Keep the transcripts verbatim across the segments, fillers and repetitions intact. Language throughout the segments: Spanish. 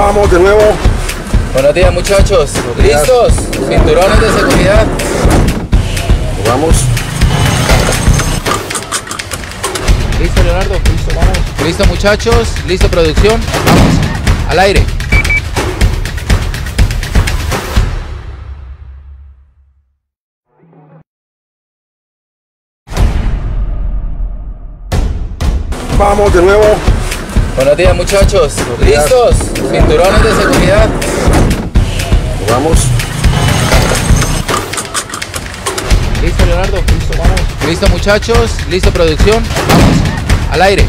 vamos de nuevo. Buenos días, muchachos. Buenos días. ¿Listos? Cinturones de seguridad. Vamos. Listo, Leonardo. Listo, vamos. Listo, muchachos. Listo, producción. Vamos. Al aire. Vamos de nuevo. Buenos días, muchachos. Buenos días. Listos. Cinturones de seguridad. Vamos. Listo, Leonardo. Listo, vamos. Listo, muchachos. Listo, producción. Vamos. Al aire.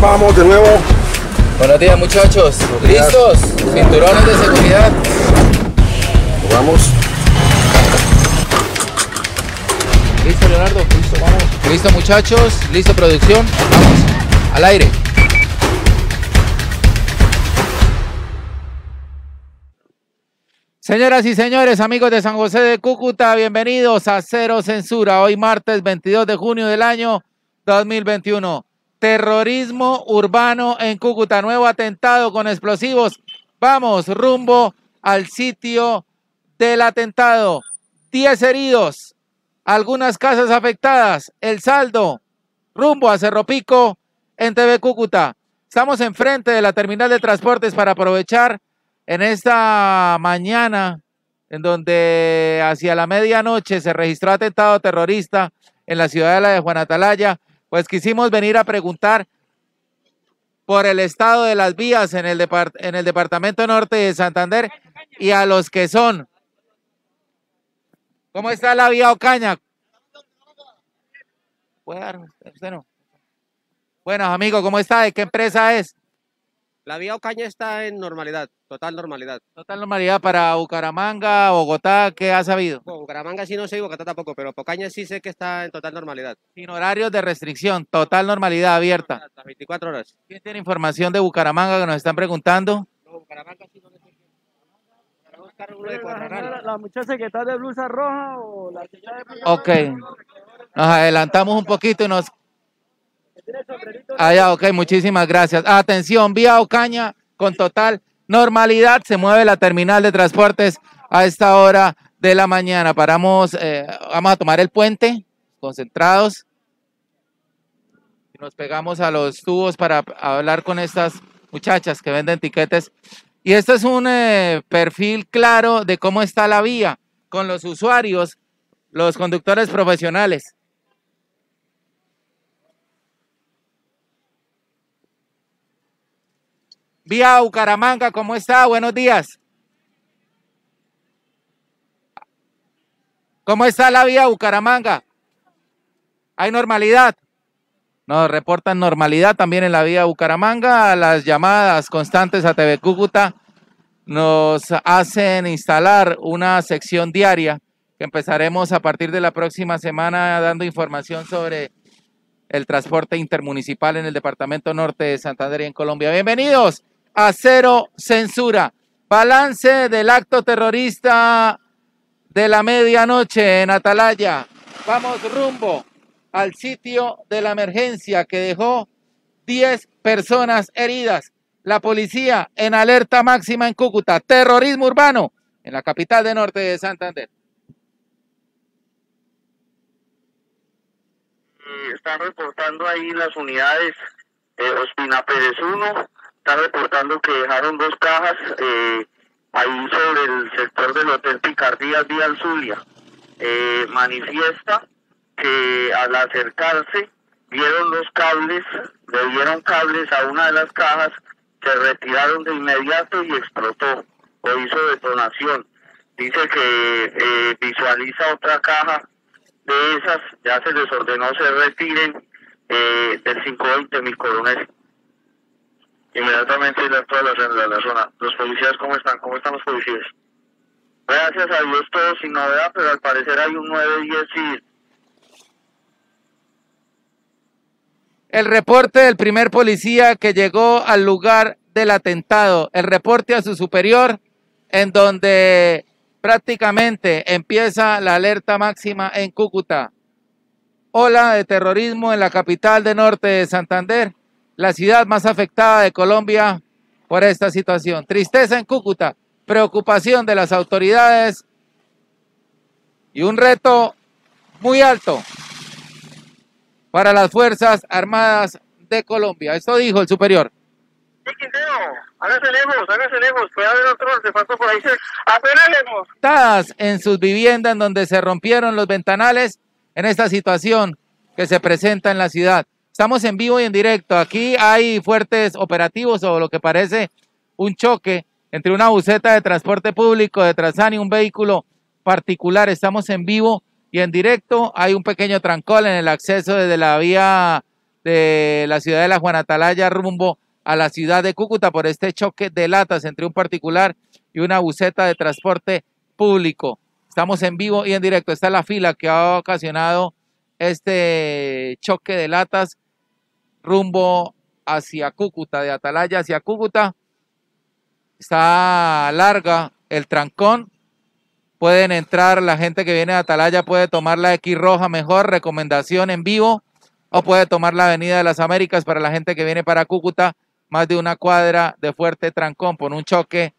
Vamos de nuevo. Buenos días, muchachos. Buenos días. Listos. Cinturones de seguridad. Vamos. Listo, Leonardo. Listo, vamos. Listo, muchachos. Listo, producción. Vamos. Al aire. Señoras y señores, amigos de San José de Cúcuta, bienvenidos a Cero Censura. Hoy martes veintidós de junio del año dos mil veintiuno. Terrorismo urbano en Cúcuta, nuevo atentado con explosivos. Vamos rumbo al sitio del atentado. diez heridos, algunas casas afectadas. El saldo, rumbo a Cerro Pico en T V Cúcuta. Estamos enfrente de la terminal de transportes para aprovechar en esta mañana, en donde hacia la medianoche se registró atentado terrorista en la ciudadela de Juan Atalaya. Pues quisimos venir a preguntar por el estado de las vías en el, depart en el departamento norte de Santander y a los que son. ¿Cómo está la vía Ocaña? Bueno, amigo, ¿cómo está? ¿De qué empresa es? La vía Ocaña está en normalidad, total normalidad. Total normalidad para Bucaramanga, Bogotá, ¿qué ha sabido? Bueno, Bucaramanga sí no sé, Bogotá tampoco, pero Ocaña sí sé que está en total normalidad. Sin horarios de restricción, total normalidad abierta. Hasta veinticuatro horas. ¿Quién tiene información de Bucaramanga que nos están preguntando? No, Bucaramanga sí no sé. La, la muchacha que está de blusa roja o la que ya de blusa. Ok, nos adelantamos un poquito y nos... Ah, ya, ok, muchísimas gracias. Atención, vía Ocaña con total normalidad. Se mueve la terminal de transportes a esta hora de la mañana. Paramos, eh, vamos a tomar el puente, concentrados. Nos pegamos a los tubos para hablar con estas muchachas que venden tiquetes. Y este es un eh, perfil claro de cómo está la vía con los usuarios, los conductores profesionales. Vía Bucaramanga, ¿cómo está? Buenos días. ¿Cómo está la vía Bucaramanga? ¿Hay normalidad? Nos reportan normalidad también en la vía Bucaramanga. Las llamadas constantes a T V Cúcuta nos hacen instalar una sección diaria que empezaremos a partir de la próxima semana dando información sobre el transporte intermunicipal en el departamento norte de Santander y en Colombia. Bienvenidos a Cero Censura. Balance del acto terrorista de la medianoche en Atalaya. Vamos rumbo al sitio de la emergencia que dejó diez personas heridas. La policía en alerta máxima en Cúcuta. Terrorismo urbano en la capital de norte de Santander. Están reportando ahí las unidades eh, Ospina Pérez uno. Está reportando que dejaron dos cajas eh, ahí sobre el sector del Hotel Picardías, vía Zulia. Eh, manifiesta que al acercarse vieron los cables, le dieron cables a una de las cajas, se retiraron de inmediato y explotó o hizo detonación. Dice que eh, visualiza otra caja de esas, ya se les ordenó se retiren eh, del cinco veinte mil coronel. Inmediatamente la, toda la, la zona. Los policías, ¿cómo están? ¿Cómo están los policías? Gracias a Dios, todo sin novedad, pero al parecer hay un nueve diez civil. El reporte del primer policía que llegó al lugar del atentado, el reporte a su superior, en donde prácticamente empieza la alerta máxima en Cúcuta. Ola de terrorismo en la capital de norte de Santander, la ciudad más afectada de Colombia por esta situación. Tristeza en Cúcuta, preocupación de las autoridades y un reto muy alto para las Fuerzas Armadas de Colombia. Esto dijo el superior. Sí, Quintero, hágase lejos, hágase lejos, puede haber otro artefacto por ahí, apenas lejos. Tadas en sus viviendas donde se rompieron los ventanales en esta situación que se presenta en la ciudad. Estamos en vivo y en directo, aquí hay fuertes operativos o lo que parece un choque entre una buseta de transporte público de Trasani y un vehículo particular. Estamos en vivo y en directo, hay un pequeño trancol en el acceso desde la vía de la ciudadela Juan Atalaya rumbo a la ciudad de Cúcuta por este choque de latas entre un particular y una buseta de transporte público. Estamos en vivo y en directo. Esta es la fila que ha ocasionado este choque de latas rumbo hacia Cúcuta, de Atalaya hacia Cúcuta. Está larga el trancón. Pueden entrar, la gente que viene de Atalaya puede tomar la X roja mejor, recomendación en vivo, o puede tomar la Avenida de las Américas para la gente que viene para Cúcuta. Más de una cuadra de fuerte trancón por un choque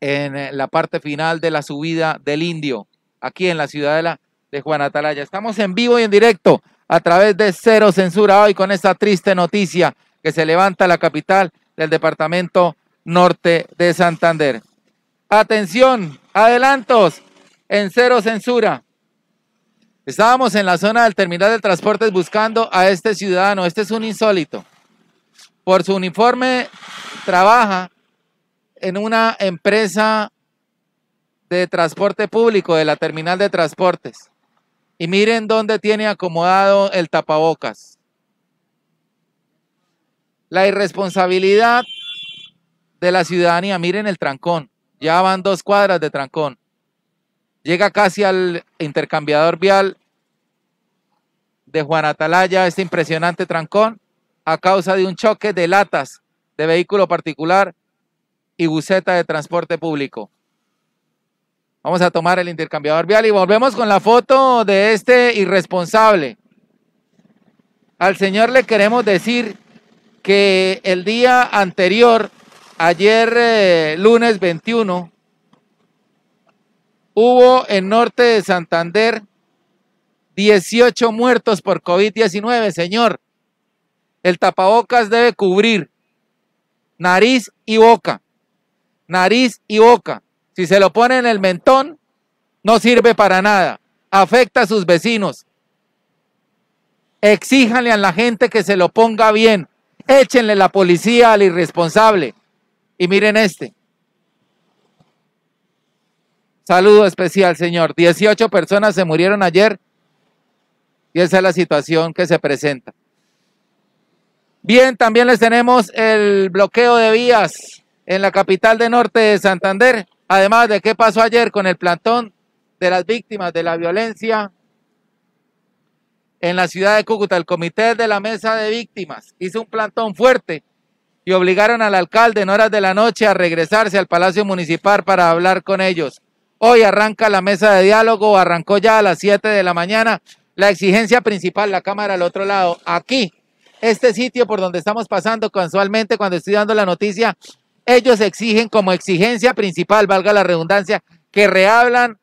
en la parte final de la subida del Indio, aquí en la ciudadela de Juan Atalaya. Estamos en vivo y en directo a través de Cero Censura hoy con esta triste noticia que se levanta la capital del departamento norte de Santander. Atención, adelantos en Cero Censura. Estábamos en la zona del terminal de transportes buscando a este ciudadano. Este es un insólito. Por su uniforme trabaja en una empresa de transporte público de la terminal de transportes. Y miren dónde tiene acomodado el tapabocas. La irresponsabilidad de la ciudadanía. Miren el trancón. Ya van dos cuadras de trancón. Llega casi al intercambiador vial de Juan Atalaya este impresionante trancón a causa de un choque de latas de vehículo particular y buseta de transporte público. Vamos a tomar el intercambiador vial y volvemos con la foto de este irresponsable. Al señor le queremos decir que el día anterior, ayer eh, lunes veintiuno, hubo en norte de Santander dieciocho muertos por COVID diecinueve, señor. El tapabocas debe cubrir nariz y boca. Nariz y boca. Si se lo pone en el mentón, no sirve para nada. Afecta a sus vecinos. Exíjanle a la gente que se lo ponga bien. Échenle la policía al irresponsable. Y miren este. Saludo especial, señor. dieciocho personas se murieron ayer y esa es la situación que se presenta. Bien, también les tenemos el bloqueo de vías en la capital de norte de Santander, además de qué pasó ayer con el plantón de las víctimas de la violencia en la ciudad de Cúcuta. El comité de la mesa de víctimas hizo un plantón fuerte y obligaron al alcalde en horas de la noche a regresarse al Palacio Municipal para hablar con ellos. Hoy arranca la mesa de diálogo, arrancó ya a las siete de la mañana. La exigencia principal, la cámara al otro lado, aquí, este sitio por donde estamos pasando casualmente cuando estoy dando la noticia, ellos exigen como exigencia principal, valga la redundancia, que reabran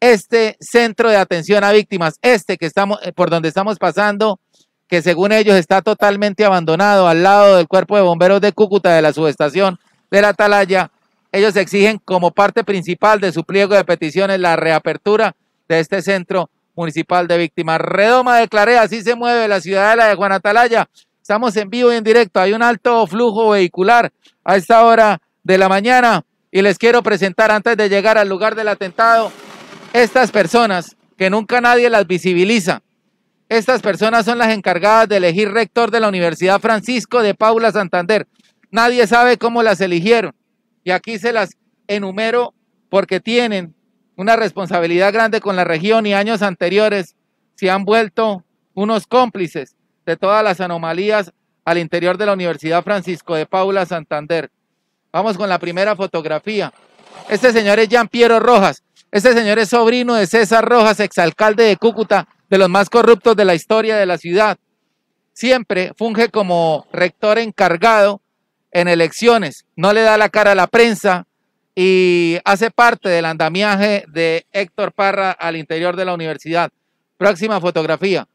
este centro de atención a víctimas, este que estamos por donde estamos pasando, que según ellos está totalmente abandonado al lado del cuerpo de bomberos de Cúcuta, de la subestación de la Atalaya. Ellos exigen como parte principal de su pliego de peticiones la reapertura de este centro municipal de víctimas. Redoma de Clarea, así se mueve la ciudadela de Juan Atalaya. Estamos en vivo y en directo, hay un alto flujo vehicular a esta hora de la mañana y les quiero presentar antes de llegar al lugar del atentado, estas personas que nunca nadie las visibiliza. Estas personas son las encargadas de elegir rector de la Universidad Francisco de Paula Santander. Nadie sabe cómo las eligieron. Y aquí se las enumero porque tienen una responsabilidad grande con la región y años anteriores se han vuelto unos cómplices de todas las anomalías al interior de la Universidad Francisco de Paula Santander. Vamos con la primera fotografía. Este señor es Jean Piero Rojas. Este señor es sobrino de César Rojas, exalcalde de Cúcuta, de los más corruptos de la historia de la ciudad. Siempre funge como rector encargado en elecciones, no le da la cara a la prensa y hace parte del andamiaje de Héctor Parra al interior de la universidad. Próxima fotografía.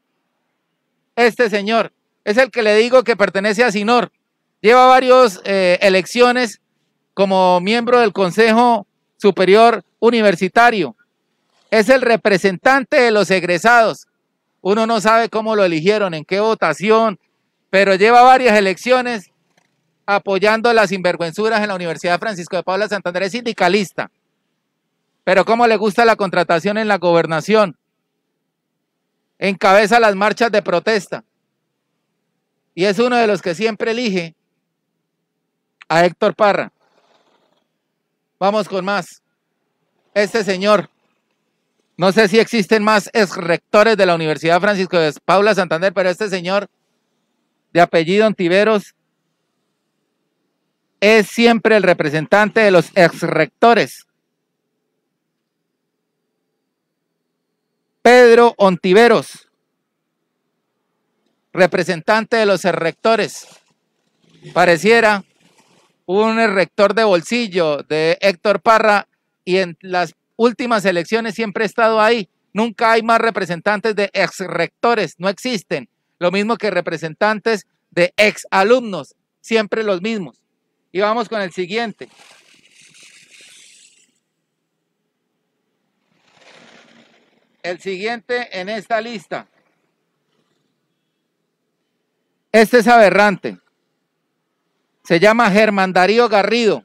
Este señor es el que le digo que pertenece a Sinor. Lleva varias eh, elecciones como miembro del Consejo Superior Universitario. Es el representante de los egresados. Uno no sabe cómo lo eligieron, en qué votación, pero lleva varias elecciones apoyando las sinvergüenzuras en la Universidad Francisco de Paula Santander. Es sindicalista, pero cómo le gusta la contratación en la gobernación. Encabeza las marchas de protesta y es uno de los que siempre elige a Héctor Parra. Vamos con más. Este señor, no sé si existen más exrectores de la Universidad Francisco de Paula Santander, pero este señor de apellido Ontiveros es siempre el representante de los exrectores. Pedro Ontiveros, representante de los exrectores. Pareciera un exrector de bolsillo de Héctor Parra y en las últimas elecciones siempre ha estado ahí. Nunca hay más representantes de exrectores, no existen. Lo mismo que representantes de exalumnos, siempre los mismos. Y vamos con el siguiente. El siguiente en esta lista. Este es aberrante. Se llama Germán Darío Garrido.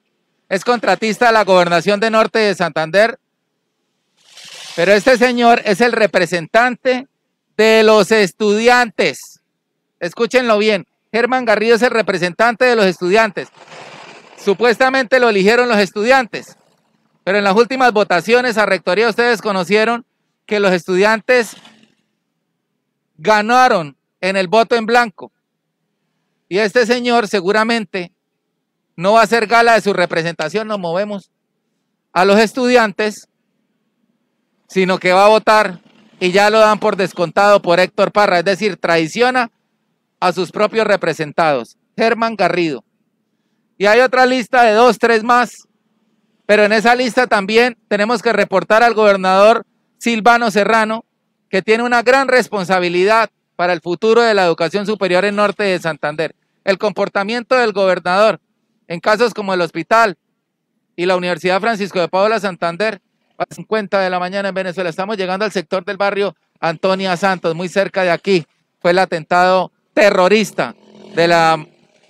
Es contratista de la Gobernación de Norte de Santander. Pero este señor es el representante de los estudiantes. Escúchenlo bien. Germán Garrido es el representante de los estudiantes. Supuestamente lo eligieron los estudiantes, pero en las últimas votaciones a rectoría ustedes conocieron que los estudiantes ganaron en el voto en blanco y este señor seguramente no va a hacer gala de su representación, nos movemos a los estudiantes, sino que va a votar y ya lo dan por descontado por Héctor Parra, es decir, traiciona a sus propios representados. Germán Garrido. Y hay otra lista de dos, tres más, pero en esa lista también tenemos que reportar al gobernador Silvano Serrano, que tiene una gran responsabilidad para el futuro de la educación superior en Norte de Santander. El comportamiento del gobernador en casos como el hospital y la Universidad Francisco de Paula Santander, a las cincuenta de la mañana en Venezuela. Estamos llegando al sector del barrio Antonia Santos, muy cerca de aquí. Fue el atentado terrorista de la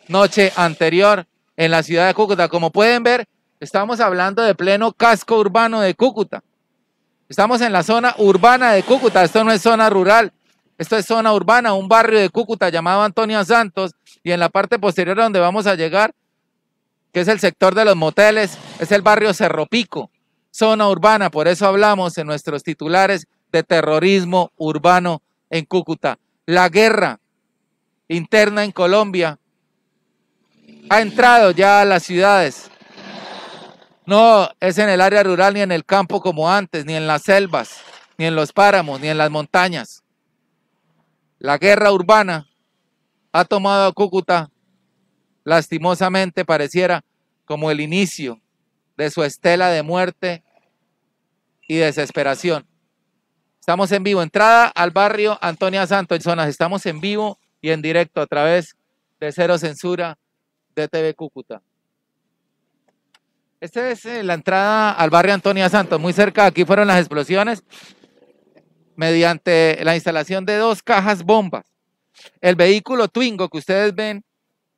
noche anterior en la ciudad de Cúcuta. Como pueden ver, estamos hablando de pleno casco urbano de Cúcuta. Estamos en la zona urbana de Cúcuta, esto no es zona rural, esto es zona urbana, un barrio de Cúcuta llamado Antonia Santos, y en la parte posterior donde vamos a llegar, que es el sector de los moteles, es el barrio Cerro Pico, zona urbana, por eso hablamos en nuestros titulares de terrorismo urbano en Cúcuta. La guerra interna en Colombia ha entrado ya a las ciudades, no es en el área rural ni en el campo como antes, ni en las selvas, ni en los páramos, ni en las montañas. La guerra urbana ha tomado a Cúcuta, lastimosamente pareciera como el inicio de su estela de muerte y desesperación. Estamos en vivo, entrada al barrio Antonia Santos, zonas, estamos en vivo y en directo a través de Cero Censura de T V Cúcuta. Esta es la entrada al barrio Antonia Santos, muy cerca de aquí fueron las explosiones mediante la instalación de dos cajas bombas. El vehículo Twingo que ustedes ven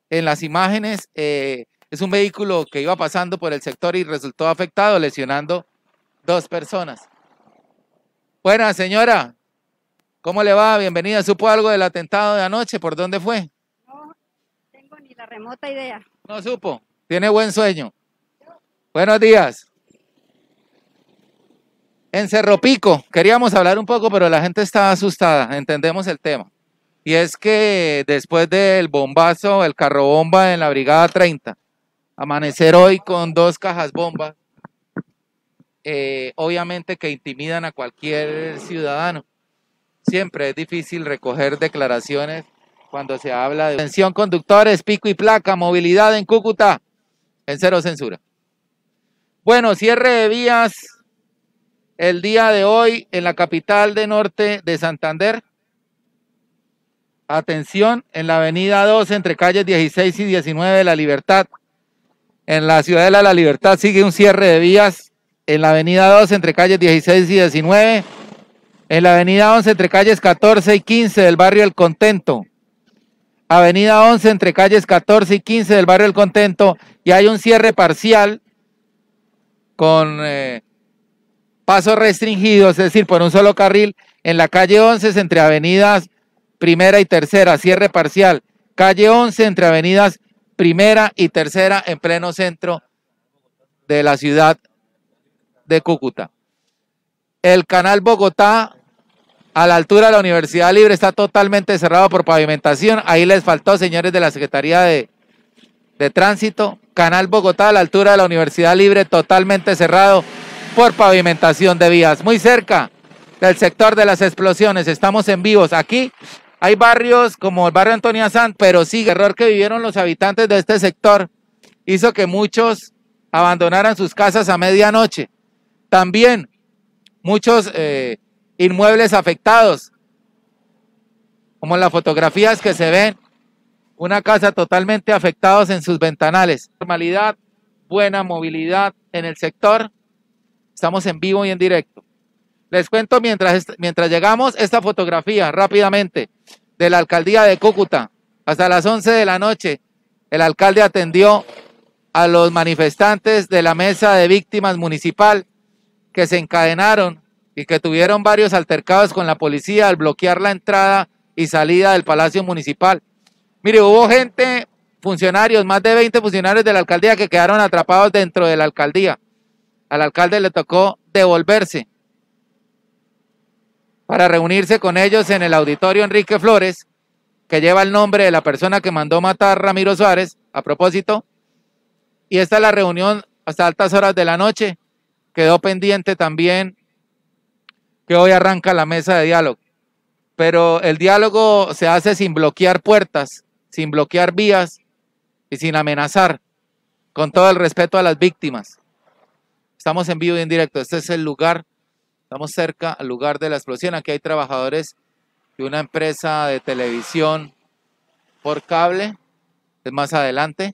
en las imágenes eh, es un vehículo que iba pasando por el sector y resultó afectado, lesionando dos personas. Buenas, señora, ¿cómo le va? Bienvenida. ¿Supo algo del atentado de anoche? ¿Por dónde fue? La remota idea. No supo. Tiene buen sueño. Buenos días. En Cerro Pico, queríamos hablar un poco, pero la gente está asustada. Entendemos el tema. Y es que después del bombazo, el carro bomba en la Brigada treinta, amanecer hoy con dos cajas bombas eh, obviamente que intimidan a cualquier ciudadano. Siempre es difícil recoger declaraciones cuando se habla de... Atención conductores, pico y placa, movilidad en Cúcuta, en Cero Censura. Bueno, cierre de vías el día de hoy en la capital de norte de Santander. Atención, en la avenida dos, entre calles dieciséis y diecinueve de La Libertad. En la ciudadela de La Libertad sigue un cierre de vías en la avenida dos, entre calles dieciséis y diecinueve. En la avenida once, entre calles catorce y quince del barrio El Contento. Avenida once, entre calles catorce y quince del barrio El Contento. Y hay un cierre parcial con eh, pasos restringidos, es decir, por un solo carril. En la calle once, entre avenidas Primera y Tercera, cierre parcial. Calle once, entre avenidas Primera y Tercera, en pleno centro de la ciudad de Cúcuta. El canal Bogotá, a la altura de la Universidad Libre, está totalmente cerrado por pavimentación. Ahí les faltó, señores de la Secretaría de, de Tránsito. Canal Bogotá, a la altura de la Universidad Libre, totalmente cerrado por pavimentación de vías. Muy cerca del sector de las explosiones, estamos en vivos. Aquí hay barrios como el barrio Antonia Santos, pero sí, el error que vivieron los habitantes de este sector hizo que muchos abandonaran sus casas a medianoche. También muchos... Eh, inmuebles afectados, como las fotografías que se ven, una casa totalmente afectados en sus ventanales. Normalidad, buena movilidad en el sector, estamos en vivo y en directo. Les cuento mientras, mientras llegamos esta fotografía rápidamente de la alcaldía de Cúcuta. Hasta las once de la noche el alcalde atendió a los manifestantes de la mesa de víctimas municipal que se encadenaron y que tuvieron varios altercados con la policía al bloquear la entrada y salida del Palacio Municipal. Mire, hubo gente, funcionarios, más de veinte funcionarios de la alcaldía que quedaron atrapados dentro de la alcaldía. Al alcalde le tocó devolverse para reunirse con ellos en el Auditorio Enrique Flores, que lleva el nombre de la persona que mandó matar Ramiro Suárez, a propósito. Y esta es la reunión hasta altas horas de la noche. Quedó pendiente también que hoy arranca la mesa de diálogo, pero el diálogo se hace sin bloquear puertas, sin bloquear vías y sin amenazar, con todo el respeto a las víctimas. Estamos en vivo y en directo, este es el lugar, estamos cerca al lugar de la explosión. Aquí hay trabajadores de una empresa de televisión por cable, es más adelante.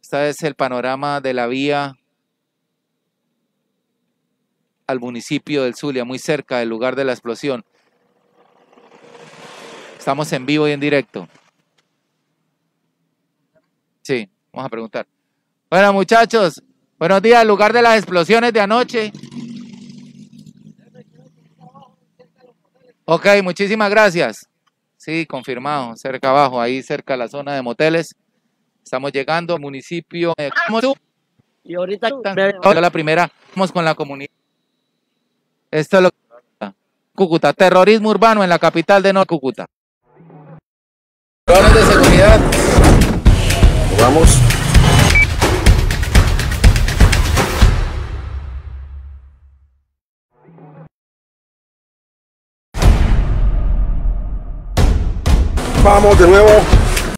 Este es el panorama de la vía al municipio del Zulia, muy cerca del lugar de la explosión. Estamos en vivo y en directo. Sí, vamos a preguntar. Bueno, muchachos, buenos días. El lugar de las explosiones de anoche. Ok, muchísimas gracias. Sí, confirmado, cerca abajo, ahí cerca de la zona de moteles. Estamos llegando al municipio. ¿Cómo tú? Y ahorita la primera, vamos con la comunidad. Esto es lo que pasa. Cúcuta, terrorismo urbano en la capital de Norte Cúcuta. Planes de seguridad. Vamos. Vamos de nuevo.